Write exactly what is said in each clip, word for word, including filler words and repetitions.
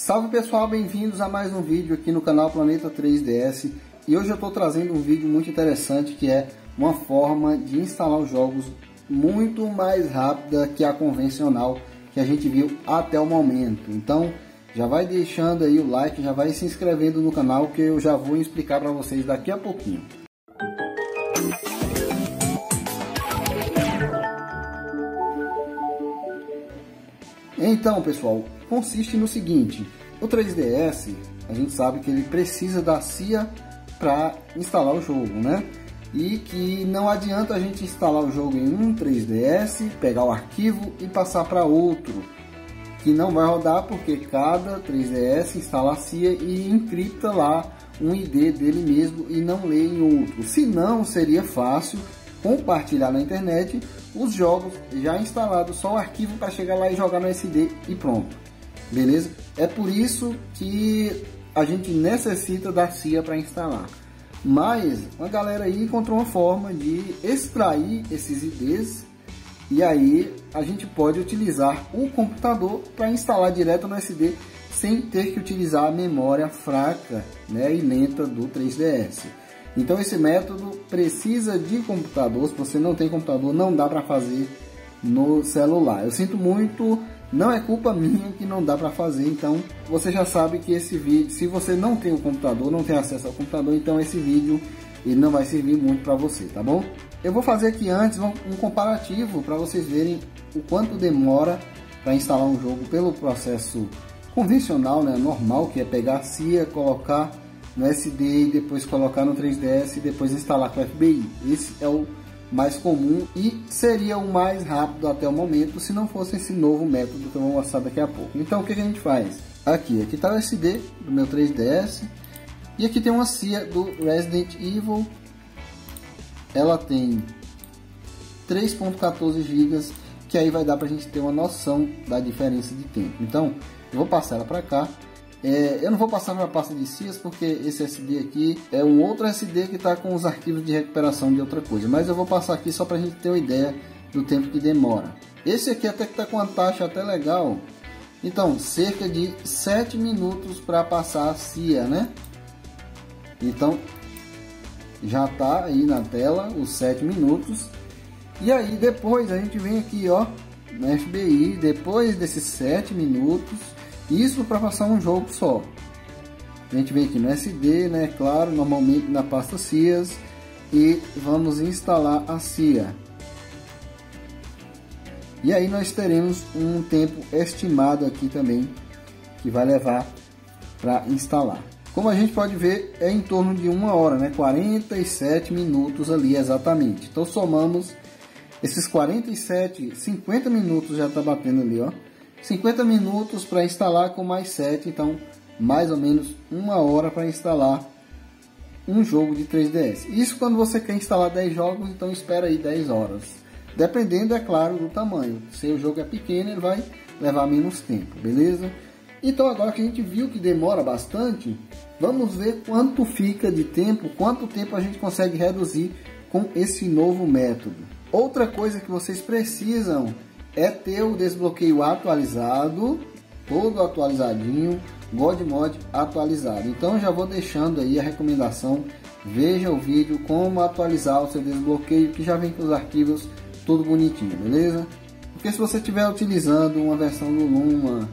Salve pessoal, bem-vindos a mais um vídeo aqui no canal Planeta três D S. E hoje eu estou trazendo um vídeo muito interessante, que é uma forma de instalar os jogos muito mais rápida que a convencional que a gente viu até o momento. Então já vai deixando aí o like, já vai se inscrevendo no canal, que eu já vou explicar para vocês daqui a pouquinho. Então pessoal, consiste no seguinte: o três D S, a gente sabe que ele precisa da C I A para instalar o jogo, né? E que não adianta a gente instalar o jogo em um três D S, pegar o arquivo e passar para outro, que não vai rodar, porque cada três D S instala a C I A e encripta lá um I D dele mesmo e não lê em outro. Se não, seria fácil compartilhar na internet os jogos já instalados, só o arquivo para chegar lá e jogar no S D e pronto, beleza? É por isso que a gente necessita da C I A para instalar. Mas uma galera aí encontrou uma forma de extrair esses I Ds, e aí a gente pode utilizar o computador para instalar direto no S D sem ter que utilizar a memória fraca, né, e lenta do três D S. Então esse método precisa de computador. Se você não tem computador, não dá para fazer no celular. Eu sinto muito, não é culpa minha que não dá para fazer. Então você já sabe que esse vídeo, se você não tem o computador, não tem acesso ao computador, então esse vídeo ele não vai servir muito para você, tá bom? Eu vou fazer aqui antes um comparativo para vocês verem o quanto demora para instalar um jogo pelo processo convencional, né, normal, que é pegar a C I A, colocar no S D e depois colocar no três D S e depois instalar com o F B I. Esse é o mais comum e seria o mais rápido até o momento, se não fosse esse novo método que eu vou mostrar daqui a pouco. Então o que a gente faz? Aqui, aqui está o S D do meu três D S e aqui tem uma C I A do Resident Evil. Ela tem três ponto quatorze gigas, que aí vai dar para a gente ter uma noção da diferença de tempo. Então eu vou passar ela para cá. É, eu não vou passar para a pasta de C I As, porque esse S D aqui é um outro S D que está com os arquivos de recuperação de outra coisa, mas eu vou passar aqui só para a gente ter uma ideia do tempo que demora. Esse aqui até que está com uma taxa até legal. Então cerca de sete minutos para passar a C I A, né? Então já está aí na tela os sete minutos. E aí depois a gente vem aqui, ó, no F B I, depois desses sete minutos. Isso para passar um jogo só. A gente vem aqui no S D, né? Claro, normalmente na pasta C I As, e vamos instalar a C I A. E aí nós teremos um tempo estimado aqui também que vai levar para instalar. Como a gente pode ver, é em torno de uma hora, né? quarenta e sete minutos ali exatamente. Então somamos esses quarenta e sete, cinquenta minutos já está batendo ali, ó. cinquenta minutos para instalar com mais sete, então mais ou menos uma hora para instalar um jogo de três D S. Isso quando você quer instalar dez jogos, então espera aí dez horas. Dependendo, é claro, do tamanho. Se o jogo é pequeno, ele vai levar menos tempo, beleza? Então agora que a gente viu que demora bastante, vamos ver quanto fica de tempo, quanto tempo a gente consegue reduzir com esse novo método. Outra coisa que vocês precisam é ter o desbloqueio atualizado, todo atualizadinho, God Mod atualizado. Então já vou deixando aí a recomendação, veja o vídeo como atualizar o seu desbloqueio, que já vem com os arquivos tudo bonitinho, beleza? Porque se você estiver utilizando uma versão do Luma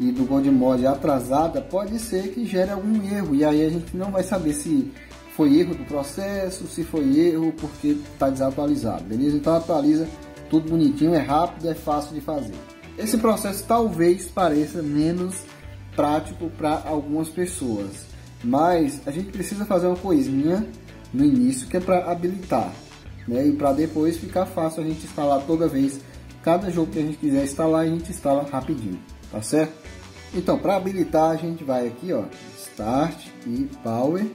e do God Mod atrasada, pode ser que gere algum erro, e aí a gente não vai saber se foi erro do processo, se foi erro porque está desatualizado, beleza? Então atualiza tudo bonitinho, é rápido, é fácil de fazer. Esse processo talvez pareça menos prático para algumas pessoas, mas a gente precisa fazer uma coisinha no início que é para habilitar, né? E para depois ficar fácil a gente instalar toda vez, cada jogo que a gente quiser instalar, a gente instala rapidinho, tá certo? Então para habilitar a gente vai aqui, ó, Start e Power.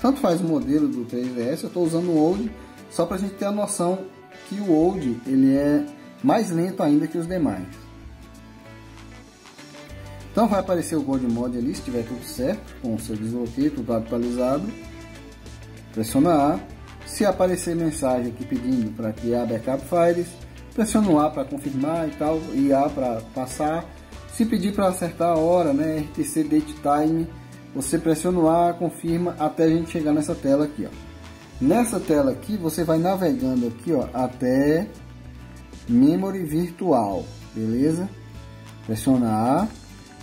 Tanto faz o modelo do três D S, eu estou usando o Old só para a gente ter a noção que o Old ele é mais lento ainda que os demais. Então vai aparecer o God Mod ali, se tiver tudo certo, com o seu desbloqueio, tudo atualizado. Pressiona A. Se aparecer mensagem aqui pedindo para criar backup files, pressiona o A para confirmar e tal, e A para passar. Se pedir para acertar a hora, né, R T C Date Time, você pressiona o A, confirma até a gente chegar nessa tela aqui, ó. Nessa tela aqui você vai navegando aqui, ó, até memory virtual, beleza? Pressiona A,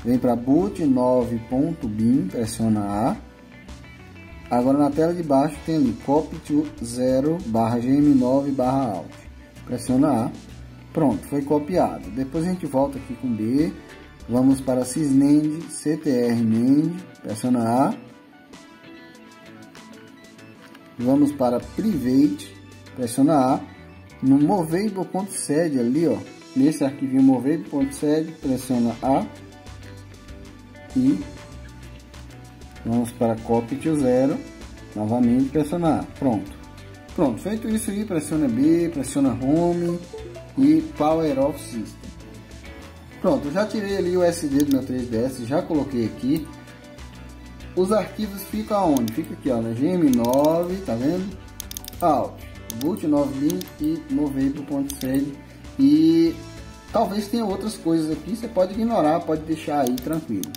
vem para boot nove ponto bin, pressiona A. Agora na tela de baixo tem ali copy to zero barra G M nove barra alt, pressiona A. Pronto, foi copiado. Depois a gente volta aqui com B, vamos para sysnand, ctrnand, pressiona A. Vamos para private, pressiona A. No movable ponto sed ali, ó, nesse arquivinho movable ponto sed, pressiona A. E vamos para copy to zero, novamente pressiona A. Pronto. Pronto, feito isso aí, pressiona B, pressiona home e power off system. Pronto, eu já tirei ali o S D do meu três D S, já coloquei aqui. Os arquivos ficam onde? Fica aqui, ó, na G M nove, tá vendo? Alt, boot nove ponto bin e movable ponto sed. E talvez tenha outras coisas aqui, você pode ignorar, pode deixar aí tranquilo.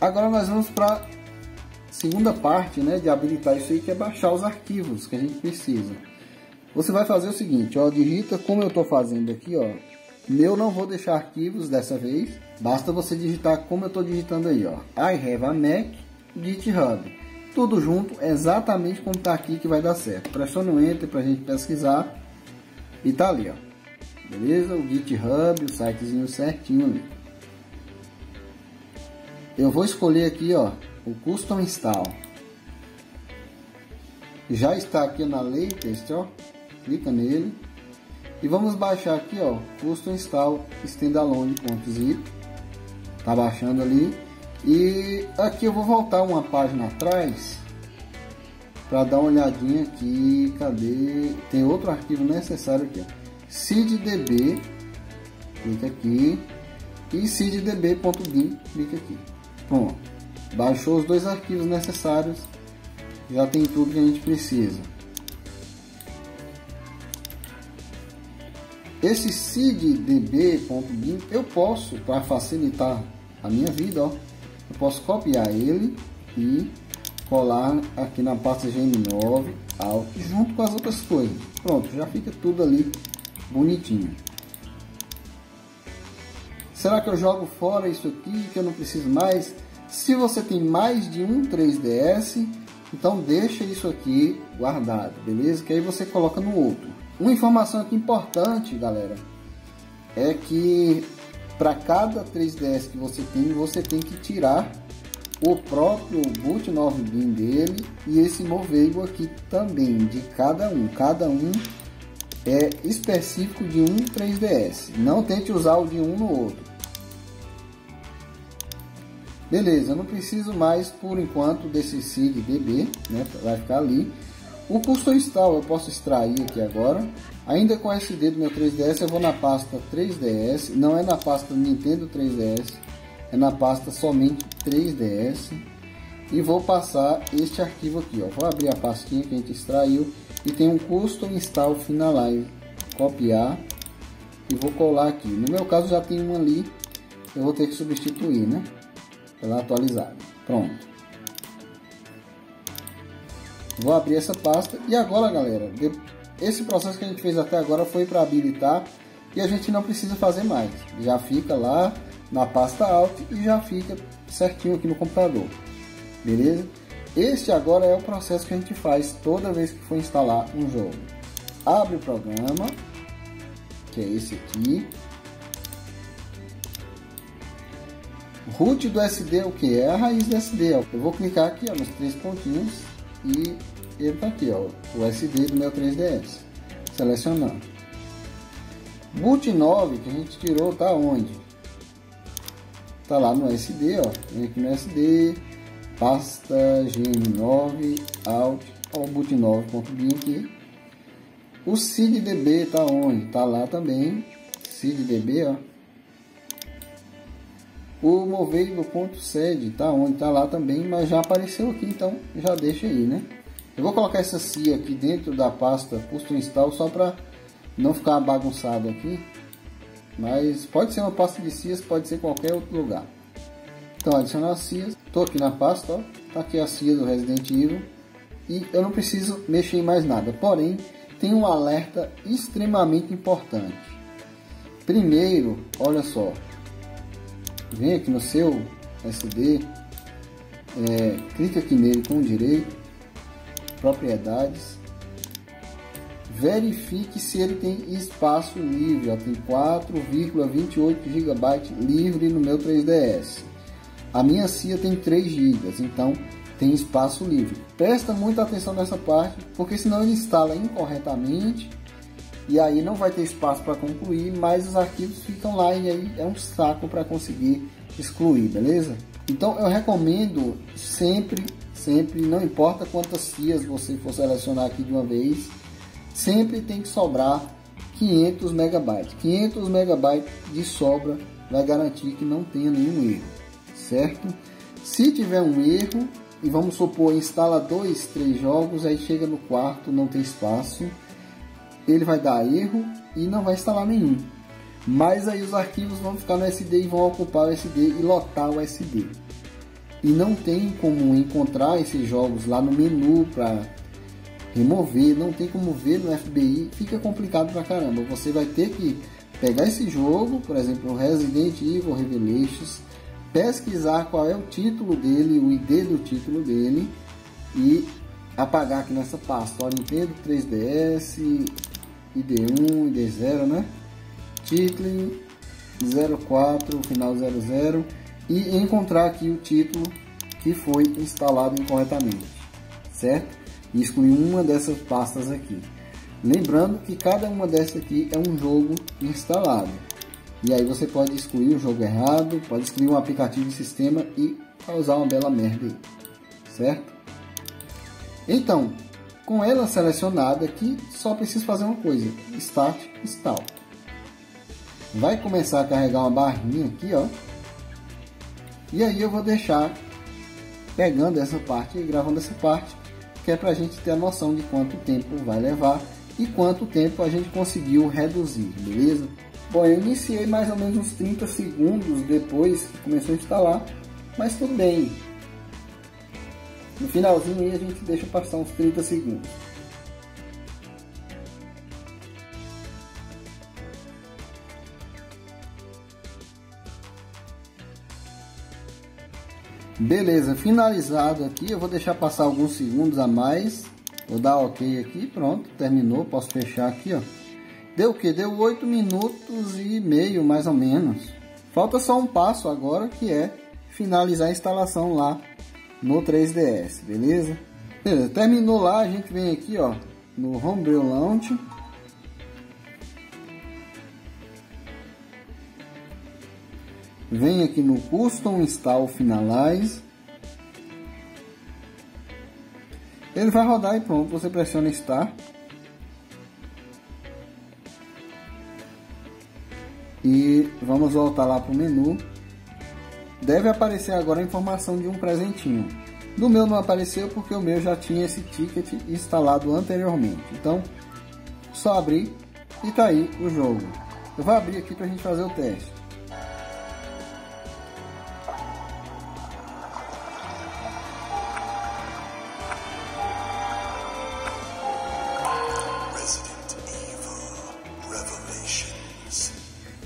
Agora nós vamos para a segunda parte, né, de habilitar isso aí, que é baixar os arquivos que a gente precisa. Você vai fazer o seguinte, ó, digita como eu estou fazendo aqui, ó. Eu não vou deixar arquivos dessa vez, basta você digitar como eu estou digitando aí, ó, I have a Mac, GitHub, tudo junto, exatamente como está aqui que vai dar certo. Pressiona o Enter para a gente pesquisar e tá ali, ó, beleza? O GitHub, o sitezinho certinho ali. Eu vou escolher aqui, ó, o Custom Install. Já está aqui na Latest, ó, clica nele. E vamos baixar aqui, ó, Custom Install standalone ponto zip, tá baixando ali. E aqui eu vou voltar uma página atrás para dar uma olhadinha aqui, cadê? Tem outro arquivo necessário aqui, ó. C I D D B, clica aqui, e C I D D B ponto bin, clica aqui. Pronto, baixou os dois arquivos necessários, já tem tudo que a gente precisa. Esse C I D D B ponto bin eu posso, para facilitar a minha vida, ó, eu posso copiar ele e colar aqui na pasta G M nove alt, junto com as outras coisas. Pronto, já fica tudo ali bonitinho. Será que eu jogo fora isso aqui, que eu não preciso mais? Se você tem mais de um três D S, então deixa isso aqui guardado, beleza? Que aí você coloca no outro. Uma informação aqui importante, galera, é que para cada três D S que você tem, você tem que tirar o próprio boot nove bin dele e esse movable aqui também, de cada um. Cada um é específico de um três D S, não tente usar o de um no outro. Beleza, eu não preciso mais por enquanto desse C I D D B, né, vai ficar ali. O Custom Install eu posso extrair aqui agora. Ainda com o S D do meu três D S, eu vou na pasta três D S. Não é na pasta Nintendo três D S, é na pasta somente três D S. E vou passar este arquivo aqui, ó. Vou abrir a pastinha que a gente extraiu. E tem um Custom Install Finalize. Copiar. E vou colar aqui. No meu caso já tem um ali. Eu vou ter que substituir, né? Pela atualizada. Pronto. Vou abrir essa pasta. E agora, galera, esse processo que a gente fez até agora foi para habilitar e a gente não precisa fazer mais. Já fica lá na pasta Alt e já fica certinho aqui no computador. Beleza? Este agora é o processo que a gente faz toda vez que for instalar um jogo. Abre o programa, que é esse aqui. Root do S D, o que é a raiz do S D? Ó. Eu vou clicar aqui, ó, nos três pontinhos. E ele tá aqui, ó, o S D do meu três D S, selecionando. Boot nove que a gente tirou, tá onde? Tá lá no S D, ó, vem aqui no S D, pasta G M nove, alt, ó, boot nove ponto bin aqui. O C I D D B tá onde? Tá lá também, C I D D B, ó. O movable ponto sed tá onde? Tá lá também, mas já apareceu aqui, então já deixa aí, né? Eu vou colocar essa C I A aqui dentro da pasta Custom Install só para não ficar bagunçado aqui. mas pode ser uma pasta de C I S, pode ser qualquer outro lugar. Então, adicionar a C I S, estou aqui na pasta, ó, tá aqui a C I S do Resident Evil, e eu não preciso mexer em mais nada, porém, tem um alerta extremamente importante. Primeiro, olha só, vem aqui no seu S D, é, clica aqui nele com o direito, propriedades, verifique se ele tem espaço livre, ó, tem quatro vírgula vinte e oito gigabytes livre no meu três D S. A minha C I A tem três gigas, então tem espaço livre. Presta muita atenção nessa parte, porque senão ele instala incorretamente e aí não vai ter espaço para concluir, mas os arquivos ficam lá e aí é um saco para conseguir excluir, beleza? Então eu recomendo sempre, sempre, não importa quantas C I As você for selecionar aqui de uma vez, sempre tem que sobrar quinhentos megabytes. quinhentos megabytes de sobra vai garantir que não tenha nenhum erro. Certo? Se tiver um erro, e vamos supor, instala dois, três jogos, aí chega no quarto, não tem espaço, ele vai dar erro e não vai instalar nenhum. Mas aí os arquivos vão ficar no S D e vão ocupar o S D e lotar o S D. E não tem como encontrar esses jogos lá no menu para remover, não tem como ver no F B I, fica complicado pra caramba. Você vai ter que pegar esse jogo, por exemplo, Resident Evil Revelations, pesquisar qual é o título dele, o I D do título dele, e apagar aqui nessa pasta, ó, Nintendo três D S, I D um, I D zero, né? Título zero quatro, final zero zero, e encontrar aqui o título que foi instalado incorretamente, certo? E excluir uma dessas pastas aqui. Lembrando que cada uma dessas aqui é um jogo instalado. E aí você pode excluir o jogo errado, pode excluir um aplicativo de sistema e causar uma bela merda aí, certo? Então, com ela selecionada aqui, só preciso fazer uma coisa, Start Install. Vai começar a carregar uma barrinha aqui, ó. E aí eu vou deixar pegando essa parte e gravando essa parte, que é pra gente ter a noção de quanto tempo vai levar e quanto tempo a gente conseguiu reduzir, beleza? Bom, eu iniciei mais ou menos uns trinta segundos depois que começou a instalar, mas tudo bem. No finalzinho aí a gente deixa passar uns trinta segundos. Beleza, finalizado aqui, eu vou deixar passar alguns segundos a mais. Vou dar OK aqui, pronto, terminou, posso fechar aqui, ó. Deu o que? Deu oito minutos e meio, mais ou menos. Falta só um passo agora, que é finalizar a instalação lá no três D S, beleza? Beleza, terminou lá, a gente vem aqui, ó, no Homebrew Launch. Vem aqui no Custom Install Finalize. Ele vai rodar e pronto, você pressiona Start. E vamos voltar lá para o menu. Deve aparecer agora a informação de um presentinho. No meu não apareceu porque o meu já tinha esse ticket instalado anteriormente. Então, só abrir e tá aí o jogo. Eu vou abrir aqui para a gente fazer o teste.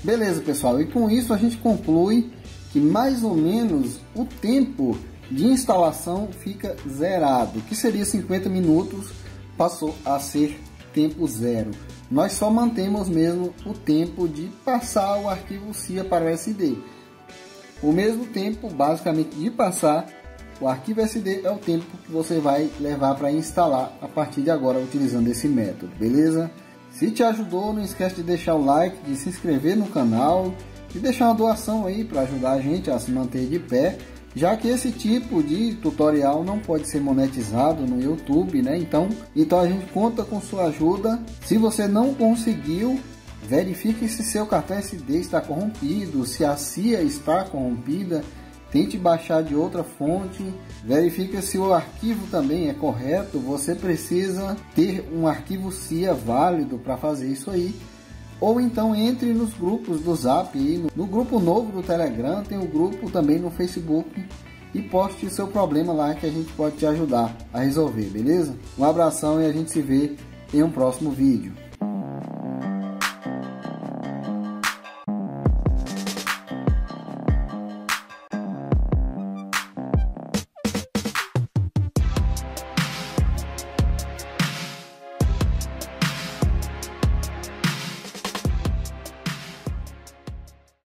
Beleza, pessoal, e com isso a gente conclui que mais ou menos o tempo de instalação fica zerado, que seria cinquenta minutos, passou a ser tempo zero. Nós só mantemos mesmo o tempo de passar o arquivo C I A para o S D. O mesmo tempo, basicamente, de passar o arquivo S D é o tempo que você vai levar para instalar a partir de agora, utilizando esse método, beleza? Se te ajudou, não esquece de deixar o like, de se inscrever no canal e deixar uma doação aí para ajudar a gente a se manter de pé, já que esse tipo de tutorial não pode ser monetizado no YouTube, né? Então, então a gente conta com sua ajuda. Se você não conseguiu, verifique se seu cartão S D está corrompido, se a C I A está corrompida, tente baixar de outra fonte, verifica se o arquivo também é correto, você precisa ter um arquivo C I A válido para fazer isso aí. ou então entre nos grupos do Zap e no, no grupo novo do Telegram, tem o grupo também no Facebook, e poste seu problema lá que a gente pode te ajudar a resolver, beleza? Um abração e a gente se vê em um próximo vídeo.